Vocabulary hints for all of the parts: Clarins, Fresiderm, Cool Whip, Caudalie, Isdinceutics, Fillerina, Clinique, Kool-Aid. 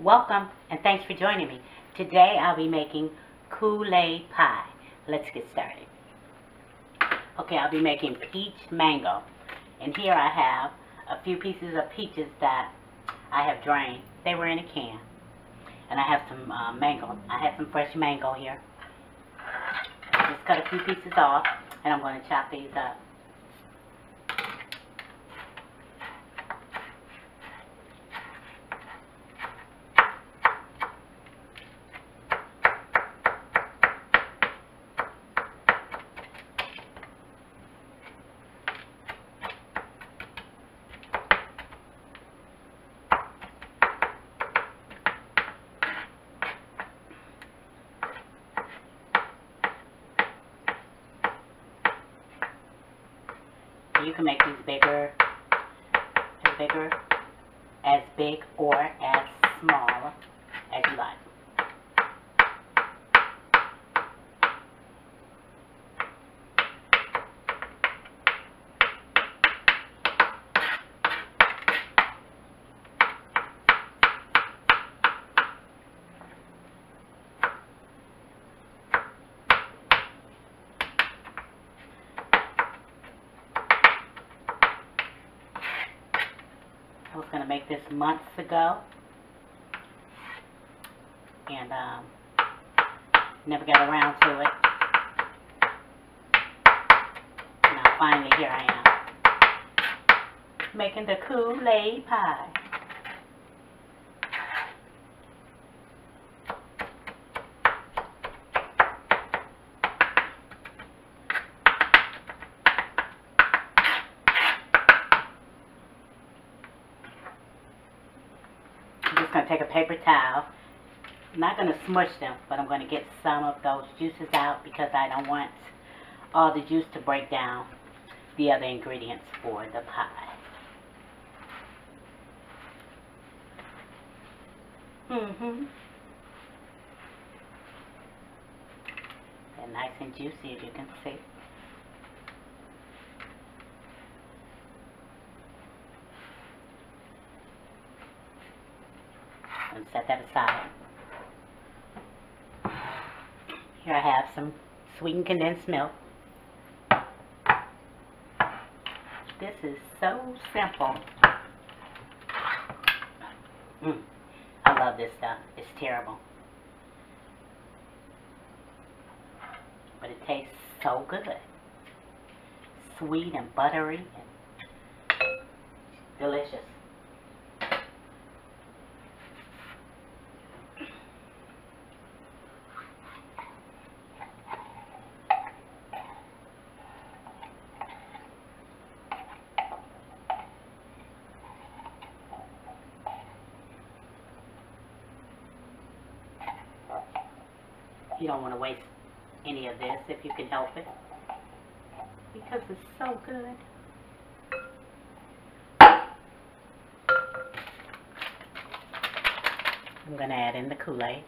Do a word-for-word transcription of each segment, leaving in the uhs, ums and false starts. Welcome and thanks for joining me. Today I'll be making Kool-Aid pie. Let's get started. Okay, I'll be making peach mango. And here I have a few pieces of peaches that I have drained. They were in a can. And I have some uh, mango. I have some fresh mango here. I just cut a few pieces off and I'm going to chop these up. You can make these bigger, as bigger, as big or as small as you like. I was going to make this months ago, and um, never got around to it. Now finally, here I am, making the Kool-Aid pie. I'm going to take a paper towel. I'm not going to smush them, but I'm going to get some of those juices out because I don't want all the juice to break down the other ingredients for the pie. Mm-hmm. They're nice and juicy, as you can see. And set that aside. Here I have some sweetened condensed milk. This is so simple. Mm, I love this stuff. It's terrible. But it tastes so good. Sweet and buttery and delicious. You don't want to waste any of this if you can help it, because it's so good. I'm going to add in the Kool-Aid.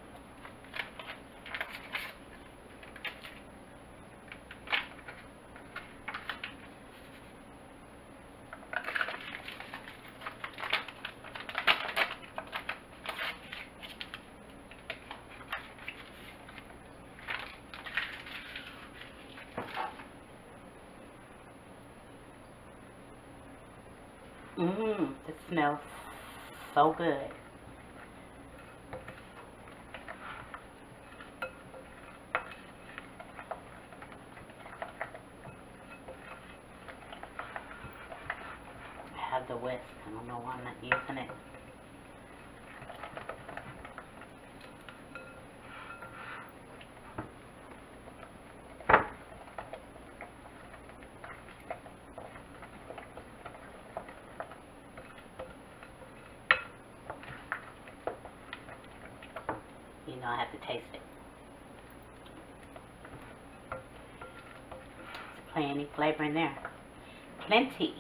Mmm, it smells so good. I have the whisk. I don't know why I'm not using it. You know, I have to taste it. There's plenty flavor in there. Plenty.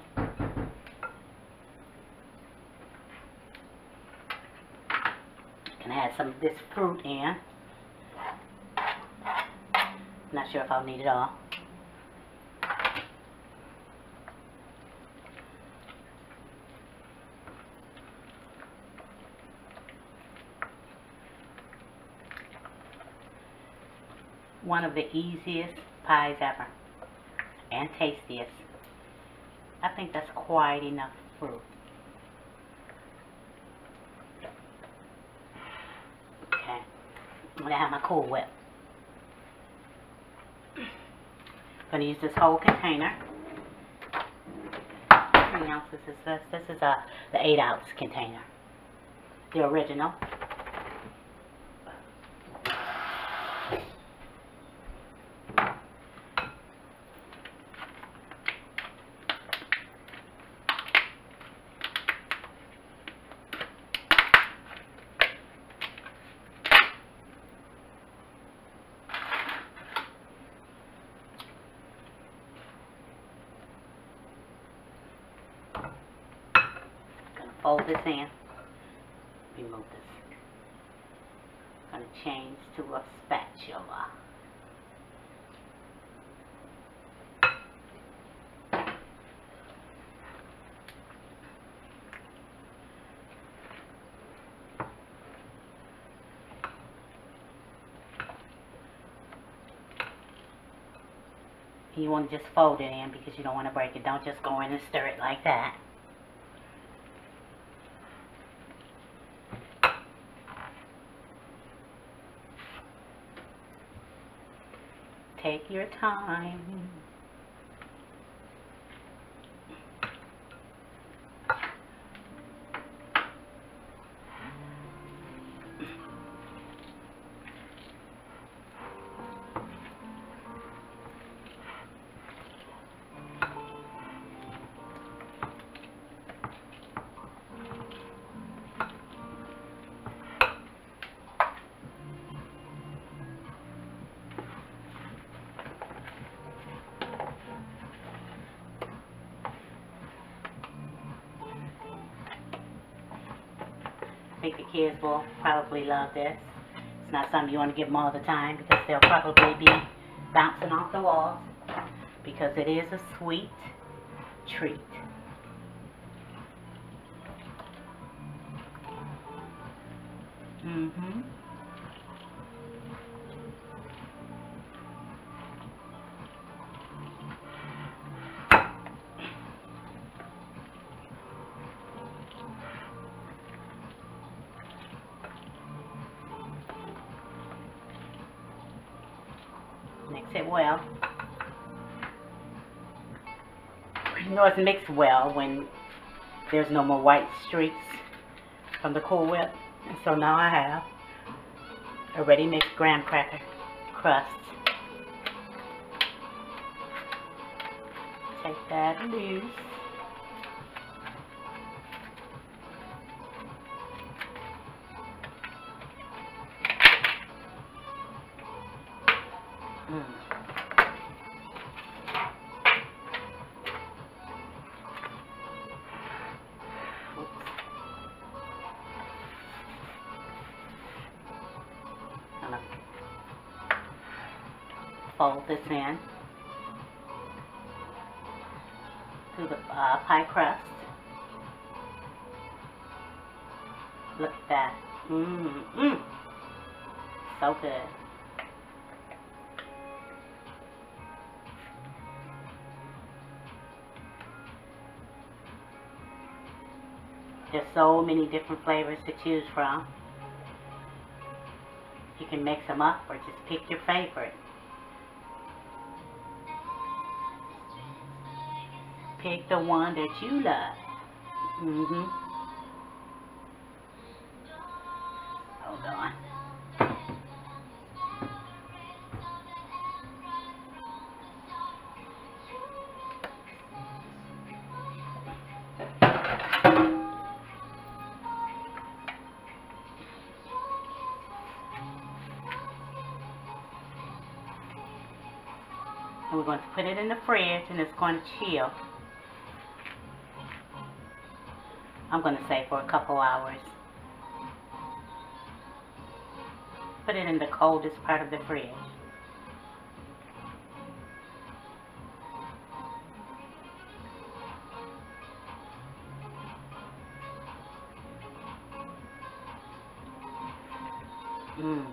You can add some of this fruit in. Not sure if I'll need it all. one of the easiest pies ever and tastiest. I think that's quite enough fruit. Okay, I'm gonna have my Cool Whip. I'm gonna use this whole container. Three ounces is this. This is uh, the eight ounce container, the original. Fold this in, remove this. I'm going to change to a spatula. You want to just fold it in because you don't want to break it. Don't just go in and stir it like that. Take your time. I think the kids will probably love this. It's not something you want to give them all the time because they'll probably be bouncing off the walls because it is a sweet treat. Mm-hmm. Mix it well. You know it's mixed well when there's no more white streaks from the Cool Whip. And so now I have a ready-mixed graham cracker crust. Take that loose. Mm. I'm gonna fold this in to the uh, pie crust. Look at that. Mmm, mmm. So good. There's so many different flavors to choose from. You can mix them up or just pick your favorite. Pick the one that you love. Mm-hmm. Hold on. And we're going to put it in the fridge and it's going to chill. I'm going to say for a couple hours. Put it in the coldest part of the fridge. Mmm.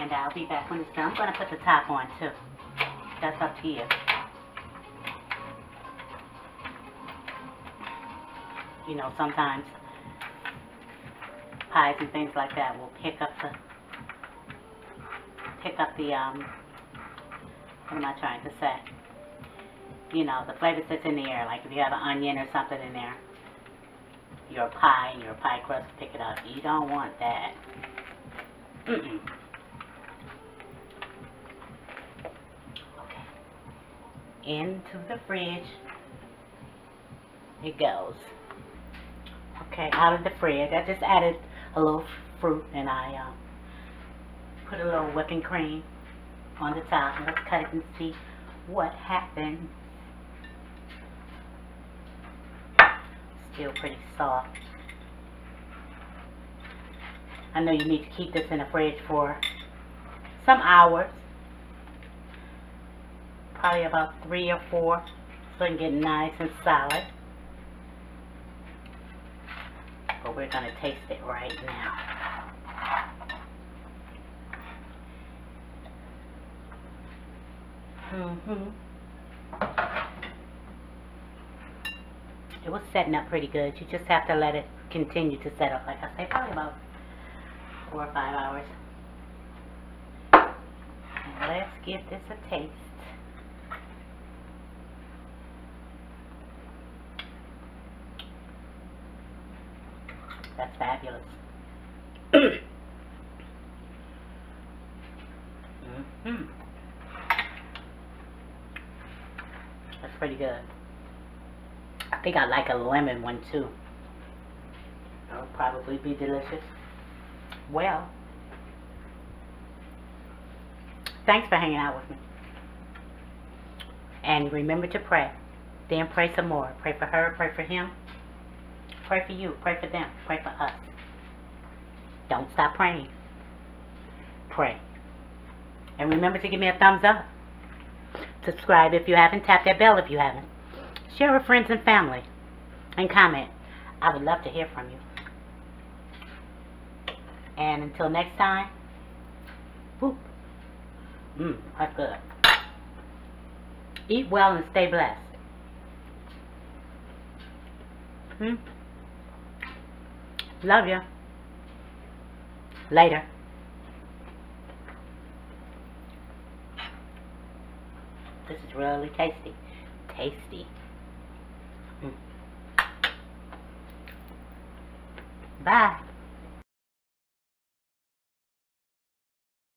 and I'll be back when it's done. I'm going to put the top on too. That's up to you. You know, sometimes pies and things like that will pick up the pick up the um what am I trying to say? You know, the flavor sits in the air. Like if you have an onion or something in there, your pie and your pie crust will pick it up. You don't want that. Mm-mm. Okay. Into the fridge it goes. Okay, out of the fridge. I just added a little fruit and I um, put a little whipping cream on the top. Let's cut it and see what happens. Still pretty soft. I know you need to keep this in the fridge for some hours, probably about three or four, so it can get nice and solid. But we're going to taste it right now. Mm-hmm. It was setting up pretty good. You just have to let it continue to set up. Like I say, probably about four or five hours. And let's give this a taste. That's fabulous. Mm-hmm. That's pretty good. I think I like a lemon one too. That'll probably be delicious. Well, thanks for hanging out with me. And remember to pray. Then pray some more. Pray for her, pray for him, pray for you, pray for them, pray for us. Don't stop praying. Pray. And remember to give me a thumbs up. Subscribe if you haven't. Tap that bell if you haven't. Share with friends and family. And comment. I would love to hear from you. And until next time, whoop. Mmm, that's good. Eat well and stay blessed. Hmm. Love ya. Later. This is really tasty. Tasty. Mm. Bye.